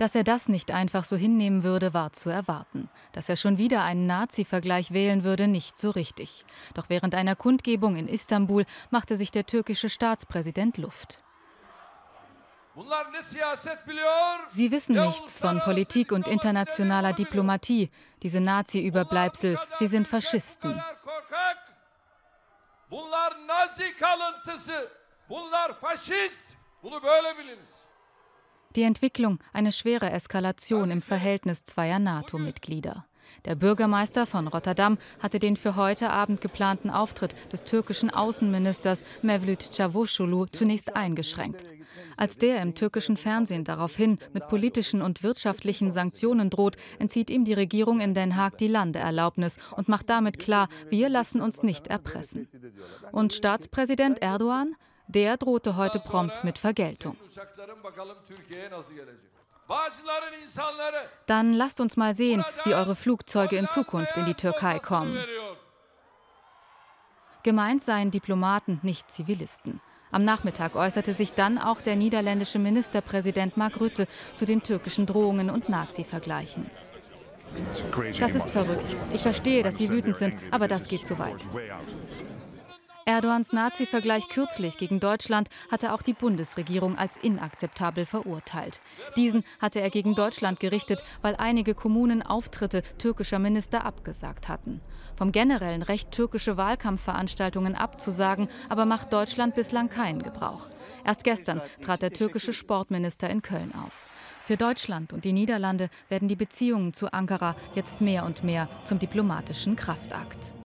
Dass er das nicht einfach so hinnehmen würde, war zu erwarten. Dass er schon wieder einen Nazi-Vergleich wählen würde, nicht so richtig. Doch während einer Kundgebung in Istanbul machte sich der türkische Staatspräsident Luft. Sie wissen nichts von Politik und internationaler Diplomatie. Diese Nazi-Überbleibsel, sie sind Faschisten. Die Entwicklung, eine schwere Eskalation im Verhältnis zweier NATO-Mitglieder. Der Bürgermeister von Rotterdam hatte den für heute Abend geplanten Auftritt des türkischen Außenministers Mevlüt Çavuşoğlu zunächst eingeschränkt. Als der im türkischen Fernsehen daraufhin mit politischen und wirtschaftlichen Sanktionen droht, entzieht ihm die Regierung in Den Haag die Landeerlaubnis und macht damit klar, wir lassen uns nicht erpressen. Und Staatspräsident Erdoğan? Der drohte heute prompt mit Vergeltung. Dann lasst uns mal sehen, wie eure Flugzeuge in Zukunft in die Türkei kommen. Gemeint seien Diplomaten, nicht Zivilisten. Am Nachmittag äußerte sich dann auch der niederländische Ministerpräsident Mark Rütte zu den türkischen Drohungen und Nazi-Vergleichen. Das ist verrückt. Ich verstehe, dass Sie wütend sind, aber das geht zu weit. Erdogans Nazi-Vergleich kürzlich gegen Deutschland hatte auch die Bundesregierung als inakzeptabel verurteilt. Diesen hatte er gegen Deutschland gerichtet, weil einige Kommunen Auftritte türkischer Minister abgesagt hatten. Vom generellen Recht, türkische Wahlkampfveranstaltungen abzusagen, aber macht Deutschland bislang keinen Gebrauch. Erst gestern trat der türkische Sportminister in Köln auf. Für Deutschland und die Niederlande werden die Beziehungen zu Ankara jetzt mehr und mehr zum diplomatischen Kraftakt.